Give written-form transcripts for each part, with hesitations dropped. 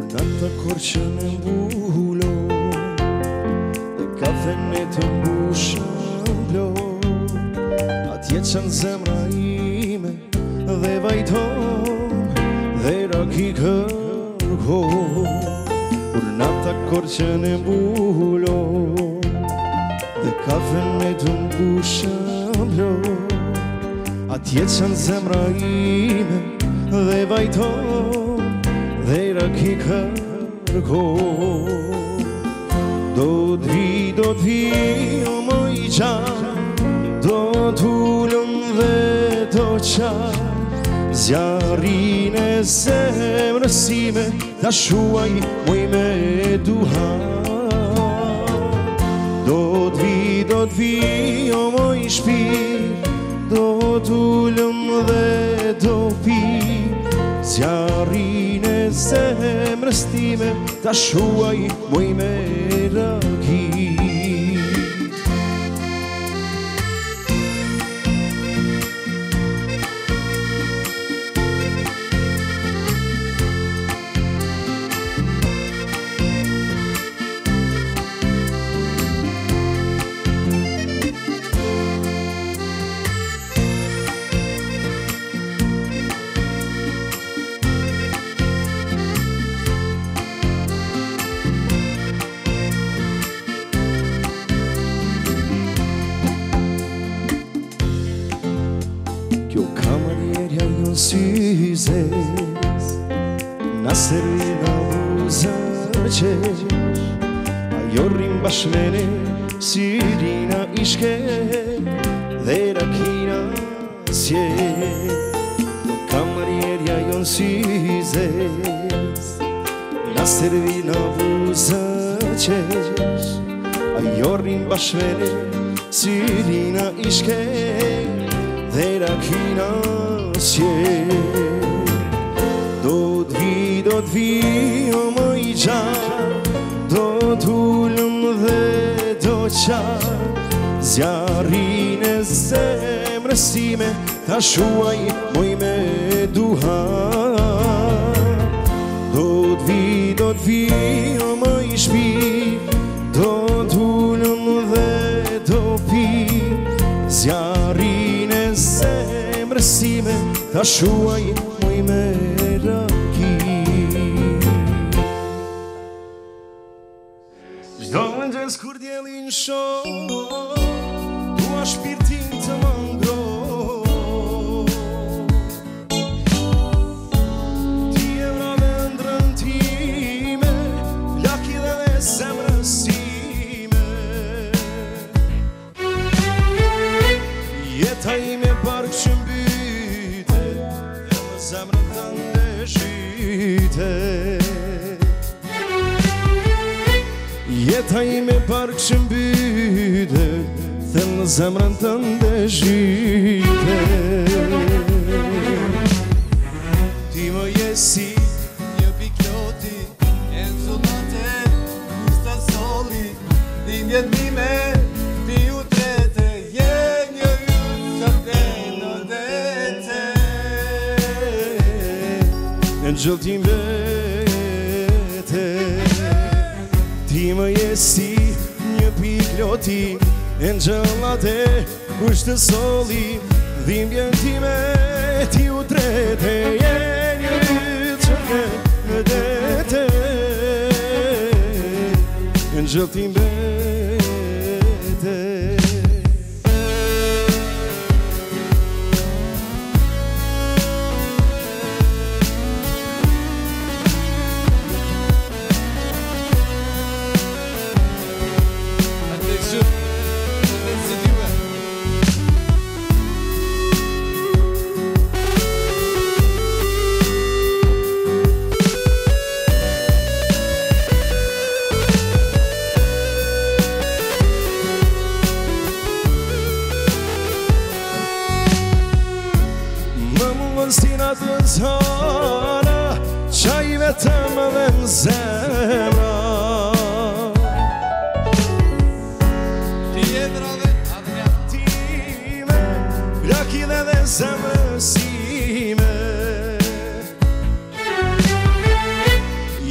Kur nata korqe me mbullo dhe kafene të mbushën blo, atje që në zemra ime dhe vajton dhe raki kërko. Kur nata korqe me mbullo dhe kafene të mbushën blo, atje që në zemra ime dhe vajton dhe raki kërko. Do t'vi o moj qan, do t'ullëm dhe do qan, zjarin e zemrësime ta shuaj muj me duhan. Do t'vi o moj shpir, do t'ullëm dhe do pir, zjarin e zemrës time ta shuaj muj me raki. Syzes Naserina uzace, ajo rrim bashmene sirina ishke dhe rakina sje. Do kamarierja jon syzes Naserina uzace, ajo rrim bashmene sirina ishke dhe rakina sje. Do t'vi o moj qan, do t'ullëm dhe do qan, zjarin e zemrës time ta shuaj muj me duhan. Do t'vi o moj shpir, do t'ullëm dhe do pir, zjarin e zemrës time ta shuaj muj me raki. Çdo mëngjes kur diellin shoh, dua shpirtin të më ngroh. Ti je në mendjen time, lakida e zemrës time. Jeta ime park që mbytet, e më zemrën tënde shite. Jeta ime park që mbytet, the në zemrën tënde zhytet. Ti më je si një pikloti e zullate, kusta soli, dimjet mime, ti u trete, je një jut sa te në dete. Në gjëllëtim vete, ti më je si një pikloti e në gjëllate, kushtë të soli, dhimbjen time, ti u trete, je një dytë që ke në dete. E në gjëllëtim bete. Zhana, qaj vetëm dhe në zemra, ti e drave atë njëtime, lakile dhe zemrësime.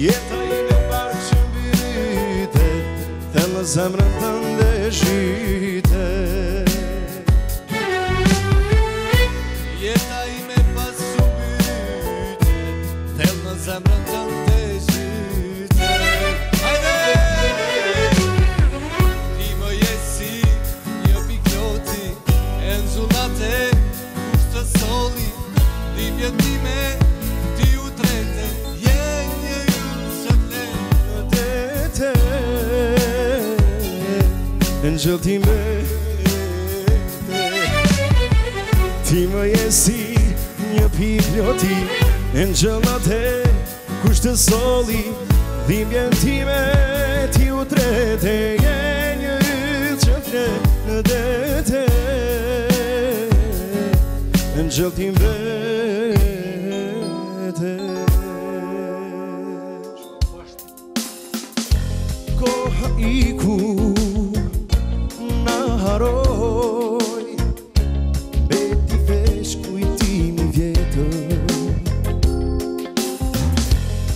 Je zemrën të ndeshite. Jeta ime pas u byte, thell në zemrën të ndeshite. Hajde! Ti më je si një bigloti, e në zullate kushtë soli, dimjet time ti u trete. Angel ti me ti më je si një bibliotekë, Angel atë kush të solli dhimbjen time ti u trete, je një yll që flet në dete. Angel ti me koha iku beti vesh kujtimi vjetër,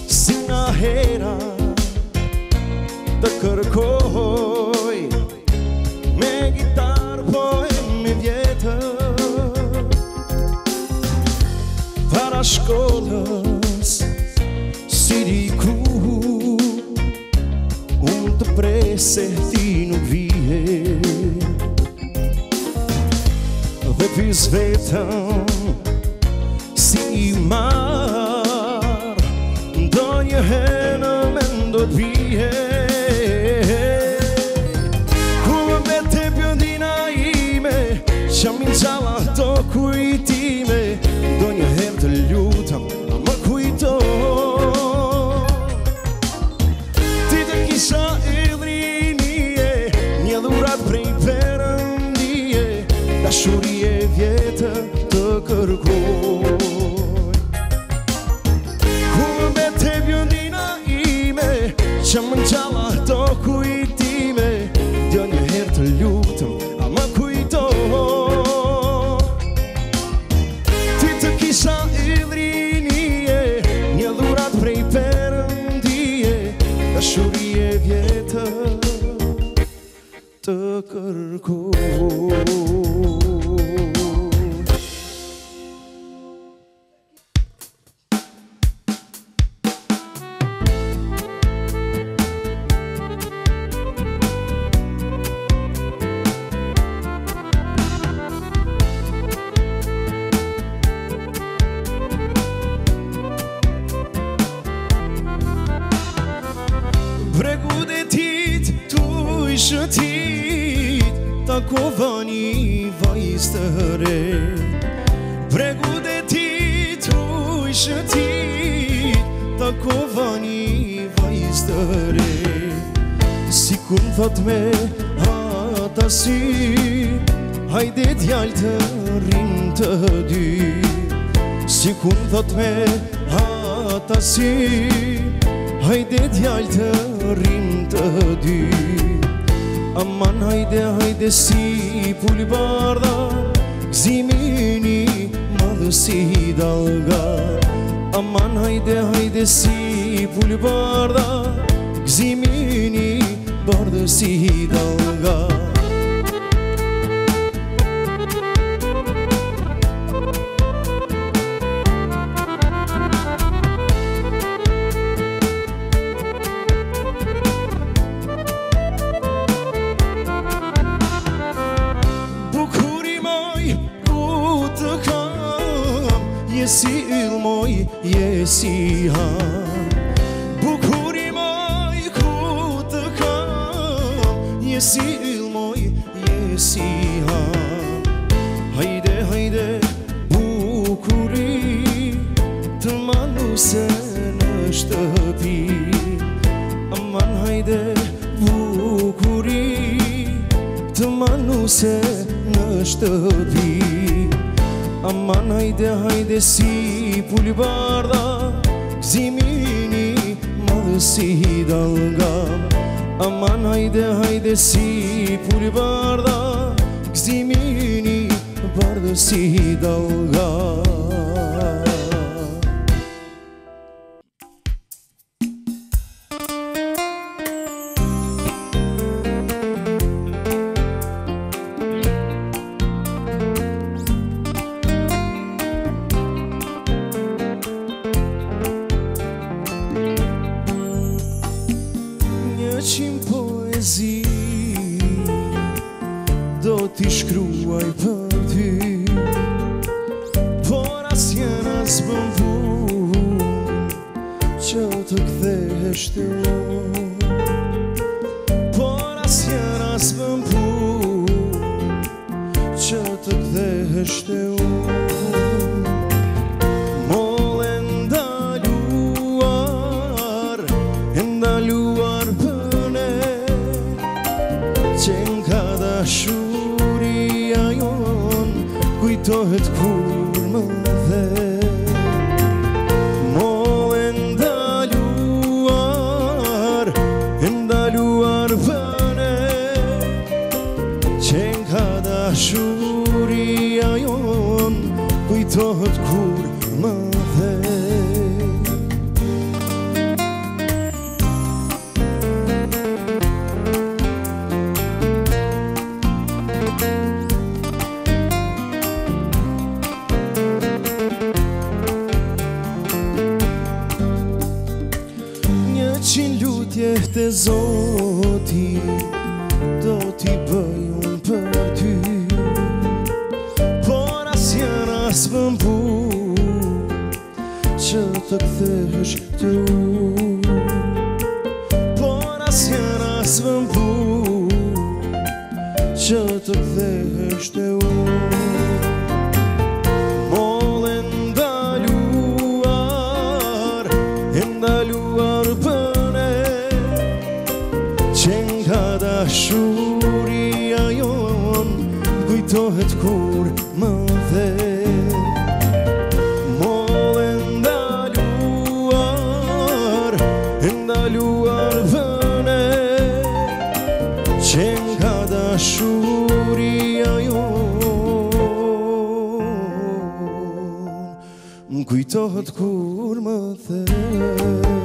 si nga hera të kërkoj me gitarë poemi vjetër. Para shkollës si diku unë të prese ti nuk vije, dhe pys vetëm si i marë, do një henë me ndo t'vije. Ku më bete pjëndina ime, që min qala ato kujtime, do një henë të lutëm a më kujto. Ti të kisha idrinije, një dhurat prej përëndije, dashuri vjetër të kërkoj. Ku më bete bjëndina ime, që më nxalla ato kujtime, djo një herë të lutëm a më kujto. Ti të kisha idrinije, një dhurat prej perëndije, dashurije vjetër të kërkoj. Kovani vajstëre, bregut e ti trujshë ti, ta kovani vajstëre. Si kur më thot me ata si, hajde djallë të rinë të dy. Si kur më thot me ata si, hajde djallë të rinë të dy. Aman hajde hajde si pulbarda, gzimini madhë si dalga. Aman hajde hajde si pulbarda, gzimini bardhë si dalga. Jesi yll moj, jesi ham, bukuri moj, ku të kam. Jesi yll moj, jesi ham. Hajde, hajde, bukuri, të manu se në shtëpi. Aman hajde, bukuri, të manu se në shtëpi. Aman hajde hajde si pulbarda, gzimini madhë si dalga. Aman hajde hajde si pulbarda, gzimini bardhë si dalga. që të kthehesh ty, por asnjëra s'mën pun që të kthehesh ty. Mole ndaluar, ndaluar për ne, që nga dashuria jon kujtohet kur më the. Dashuria jon kujtohet kur më the. Një qin lutje te Zoti do t'i bëj unë për ty, s'pëm pun që të kthehesh ty, por asnjëra s'pëm pun që të kthehesh ty. Mole ndaluar, ndaluar për ne, që nga dashuria jon kujtohet kur më the. Dashuria jon kujtohet kur më the.